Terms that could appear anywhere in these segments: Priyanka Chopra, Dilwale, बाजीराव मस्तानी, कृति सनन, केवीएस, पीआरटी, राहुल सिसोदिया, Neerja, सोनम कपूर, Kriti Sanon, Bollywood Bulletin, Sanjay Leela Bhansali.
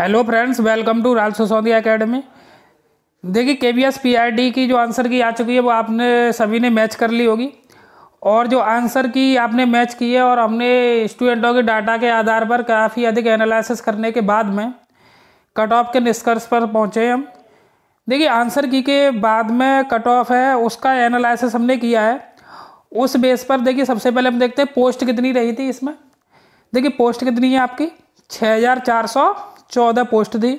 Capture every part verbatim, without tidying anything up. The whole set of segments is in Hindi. Hello friends, welcome to राहुल सिसोदिया academy. देखिए केवीएस पीआरटी की जो आंसर की आ चुकी है वो आपने सभी ने मैच कर ली होगी, और जो आंसर की आपने मैच की है और हमने स्टूडेंटों के डाटा के आधार पर काफ़ी अधिक एनालिसिस करने के बाद में कट ऑफ के निष्कर्ष पर पहुँचे हम। देखिए आंसर की के बाद में कट ऑफ है उसका एनालिसिस हमने किया है। उस बेस पर देखिए सबसे पहले हम देखते हैं पोस्ट कितनी रही थी इसमें। देखिए पोस्ट कितनी है आपकी, छः हज़ार चार सौ चौदह पोस्ट थी।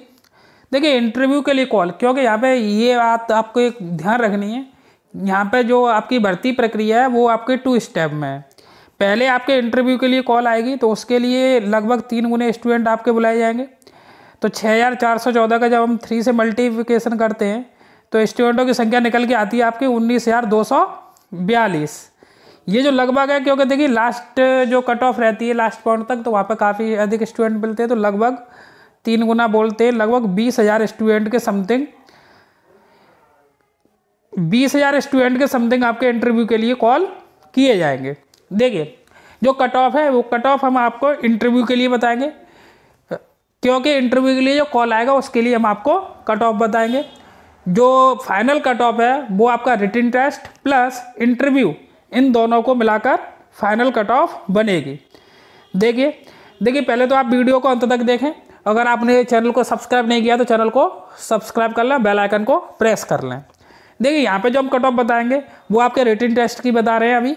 देखिए इंटरव्यू के लिए कॉल, क्योंकि यहाँ पे ये बात आपको एक ध्यान रखनी है, यहाँ पे जो आपकी भर्ती प्रक्रिया है वो आपके टू स्टेप में है। पहले आपके इंटरव्यू के लिए कॉल आएगी तो उसके लिए लगभग तीन गुने स्टूडेंट आपके बुलाए जाएंगे। तो छः हज़ार चार सौ चौदह का जब हम थ्री से मल्टीप्लिकेशन करते हैं तो स्टूडेंटों की संख्या निकल के आती है आपकी उन्नीस हज़ार दो सौ बयालीस। ये जो लगभग है, क्योंकि देखिए लास्ट जो कट ऑफ रहती है लास्ट पॉइंट तक, तो वहाँ पर काफ़ी अधिक स्टूडेंट मिलते हैं, तो लगभग तीन गुना बोलते हैं, लगभग बीस हज़ार स्टूडेंट के समथिंग बीस हज़ार स्टूडेंट के समथिंग आपके इंटरव्यू के लिए कॉल किए जाएंगे। देखिए जो कट ऑफ है वो कट ऑफ हम आपको इंटरव्यू के लिए बताएंगे, क्योंकि इंटरव्यू के लिए जो कॉल आएगा उसके लिए हम आपको कट ऑफ बताएंगे। जो फाइनल कट ऑफ है वो आपका रिटन टेस्ट प्लस इंटरव्यू, इन दोनों को मिलाकर फाइनल कट ऑफ बनेगी। देखिए देखिए पहले तो आप वीडियो को अंत तक देखें। अगर आपने चैनल को सब्सक्राइब नहीं किया तो चैनल को सब्सक्राइब कर लें, बेल आइकन को प्रेस कर लें। देखिए यहाँ पे जो हम कट ऑफ बताएंगे वो आपके रिटन टेस्ट की बता रहे हैं। अभी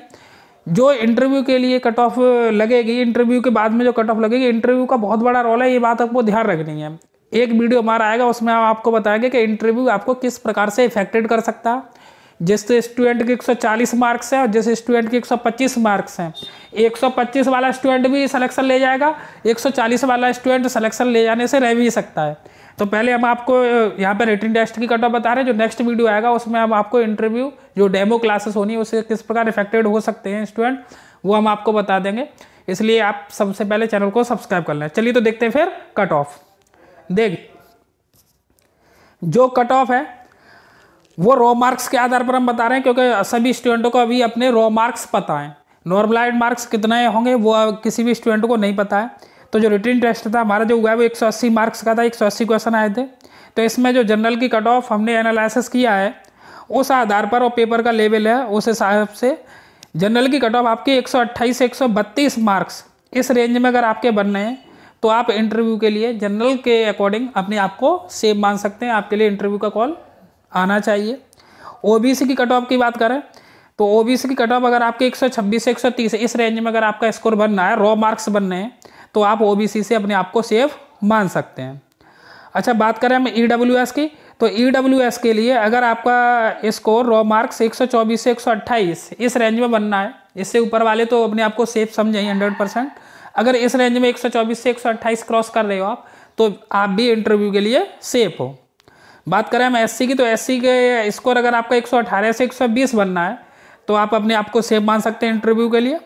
जो इंटरव्यू के लिए कट ऑफ लगेगी, इंटरव्यू के बाद में जो कट ऑफ लगेगी, इंटरव्यू का बहुत बड़ा रोल है, ये बात आपको ध्यान रखनी है। एक वीडियो हमारा आएगा उसमें हम आपको बताएंगे कि इंटरव्यू आपको किस प्रकार से इफेक्टेड कर सकता है। जिस स्टूडेंट के एक सौ चालीस मार्क्स हैं और जिस स्टूडेंट के एक सौ पच्चीस मार्क्स हैं, एक सौ पच्चीस वाला स्टूडेंट भी सिलेक्शन ले जाएगा, एक सौ चालीस वाला स्टूडेंट सिलेक्शन ले जाने से रह भी सकता है। तो पहले हम आपको यहाँ पर रिटन टेस्ट की कट ऑफ बता रहे हैं। जो नेक्स्ट वीडियो आएगा उसमें हम आपको इंटरव्यू, जो डेमो क्लासेस होनी है, उससे किस प्रकार इफेक्टेड हो सकते हैं स्टूडेंट, वो हम आपको बता देंगे। इसलिए आप सबसे पहले चैनल को सब्सक्राइब कर लें। चलिए तो देखते हैं फिर कट ऑफ। देखिए जो कट ऑफ है वो रॉ मार्क्स के आधार पर हम बता रहे हैं, क्योंकि सभी स्टूडेंटों को अभी अपने रॉ मार्क्स पता हैं। नॉर्मलाइज मार्क्स कितने होंगे वो किसी भी स्टूडेंट को नहीं पता है। तो जो रिटन टेस्ट था हमारा जो हुआ है वो एक सौ अस्सी मार्क्स का था, एक सौ अस्सी क्वेश्चन आए थे। तो इसमें जो जनरल की कट ऑफ हमने एनालिसिस किया है उस आधार पर, और पेपर का लेवल है उस हिसाब से जनरल की कट ऑफ आपकी एक सौ अट्ठाईस से एक सौ बत्तीस मार्क्स इस रेंज में अगर आपके बनने हैं तो आप इंटरव्यू के लिए जनरल के अकॉर्डिंग अपने आप को सेफ मान सकते हैं। आपके लिए इंटरव्यू का कॉल आना चाहिए। ओबीसी की कट ऑफ की बात करें तो ओबीसी की कट ऑफ अगर आपके एक सौ छब्बीस से एक सौ तीस इस रेंज में अगर आपका स्कोर बनना है, रॉ मार्क्स बनने हैं, तो आप ओबीसी से अपने आप को सेफ मान सकते हैं। अच्छा, बात करें हम ईडब्ल्यूएस की, तो ईडब्ल्यूएस के लिए अगर आपका स्कोर रॉ मार्क्स एक सौ चौबीस से एक सौ अट्ठाईस इस रेंज में बनना है, इससे ऊपर वाले तो अपने आप को सेफ समझें हंड्रेड परसेंट। अगर इस रेंज में एक सौ चौबीस से एक सौ अट्ठाईस क्रॉस कर रहे हो आप, तो आप भी इंटरव्यू के लिए सेफ हो। बात करें हम एससी की, तो एससी के स्कोर अगर आपका एक सौ अठारह से एक सौ बीस बनना है तो आप अपने आप को सेफ मान सकते हैं इंटरव्यू के लिए।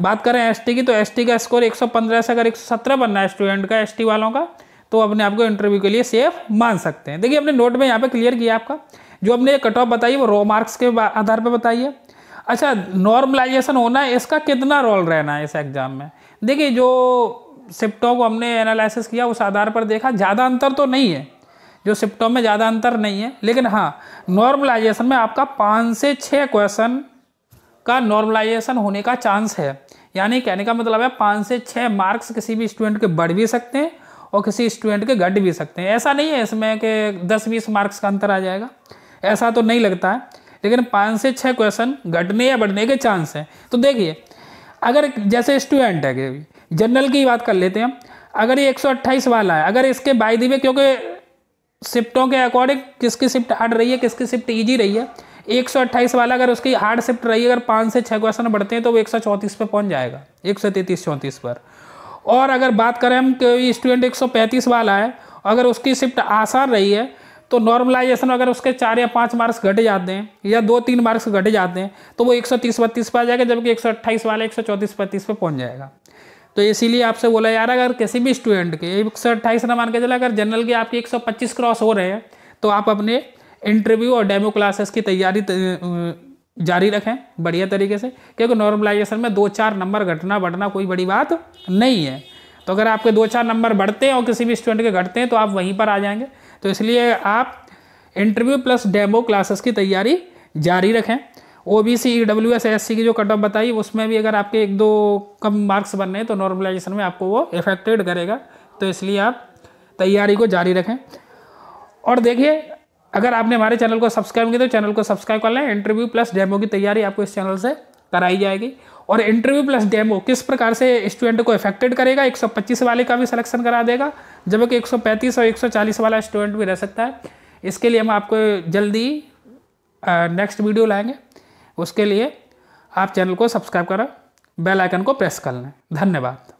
बात करें एसटी की, तो एसटी का स्कोर एक सौ पंद्रह से अगर एक सौ सत्रह बनना है स्टूडेंट का, एसटी वालों का, तो अपने आप को इंटरव्यू के लिए सेफ मान सकते हैं। देखिए अपने नोट में यहाँ पे क्लियर किया आपका जो हमने कट ऑफ बताई वो रॉ मार्क्स के आधार पर बताइए। अच्छा, नॉर्मलाइजेशन होना है, इसका कितना रोल रहना है इस एग्ज़ाम में? देखिए जो शिफ्टों को हमने एनालिसिस किया उस आधार पर देखा ज़्यादा अंतर तो नहीं है, जो शिफ्टों में ज़्यादा अंतर नहीं है, लेकिन हाँ नॉर्मलाइजेशन में आपका पाँच से छः क्वेश्चन का नॉर्मलाइजेशन होने का चांस है। यानी कहने का मतलब है पाँच से छः मार्क्स किसी भी स्टूडेंट के बढ़ भी सकते हैं और किसी स्टूडेंट के घट भी सकते हैं। ऐसा नहीं है इसमें कि दस बीस मार्क्स का अंतर आ जाएगा, ऐसा तो नहीं लगता है, लेकिन पाँच से छः क्वेश्चन घटने या बढ़ने के चांस हैं। तो देखिए अगर जैसे स्टूडेंट है कि जनरल की बात कर लेते हैं, अगर ये एक सौ अट्ठाईस वाला है, अगर इसके बाय द वे, क्योंकि शिफ्टों के अकॉर्डिंग किसकी शिफ्ट हार्ड रही है किसकी शिफ्ट इजी रही है, एक सौ अट्ठाईस वाला अगर उसकी हार्ड शिफ्ट रही है, अगर पाँच से छः क्वेश्चन बढ़ते हैं तो वो एक सौ चौंतीस पर पहुंच जाएगा, एक सौ तैंतीस चौंतीस पर। और अगर बात करें हम कोई स्टूडेंट एक सौ पैंतीस वाला है, अगर उसकी शिफ्ट आसान रही है तो नॉर्मलाइजेशन अगर उसके चार या पाँच मार्क्स घट जाते हैं या दो तीन मार्क्स घट जाते हैं तो वो एक सौ तीस बत्तीस पर आ जाएगा, जबकि एक सौ अट्ठाईस वाला एक सौ चौंतीस बत्तीस पर पहुँच जाएगा। तो इसीलिए आपसे बोला जा रहा है अगर किसी भी स्टूडेंट के एक सौ अट्ठाईस ना मान के चला, अगर जनरल के आपके एक सौ पच्चीस क्रॉस हो रहे हैं तो आप अपने इंटरव्यू और डेमो क्लासेस की तैयारी जारी रखें बढ़िया तरीके से, क्योंकि नॉर्मलाइजेशन में दो चार नंबर घटना बढ़ना कोई बड़ी बात नहीं है। तो अगर आपके दो चार नंबर बढ़ते हैं और किसी भी स्टूडेंट के घटते हैं तो आप वहीं पर आ जाएंगे। तो इसलिए आप इंटरव्यू प्लस डेमो क्लासेस की तैयारी जारी रखें। ओबीसी, ईडब्ल्यूएस, एससी की जो कट ऑफ बताई उसमें भी अगर आपके एक दो कम मार्क्स बनने हैं तो नॉर्मलाइजेशन में आपको वो इफेक्टेड करेगा, तो इसलिए आप तैयारी को जारी रखें। और देखिए, अगर आपने हमारे चैनल को सब्सक्राइब किया तो चैनल को सब्सक्राइब कर लें। इंटरव्यू प्लस डेमो की तैयारी आपको इस चैनल से कराई जाएगी। और इंटरव्यू प्लस डेमो किस प्रकार से स्टूडेंट को इफेक्टेड करेगा, एक सौ पच्चीस वाले का भी सिलेक्शन करा देगा, जबकि एक सौ पैंतीस और एक सौ चालीस वाला स्टूडेंट भी रह सकता है। इसके लिए हम आपको जल्दी नेक्स्ट वीडियो लाएंगे, उसके लिए आप चैनल को सब्सक्राइब करें, बेल आइकन को प्रेस कर लें। धन्यवाद।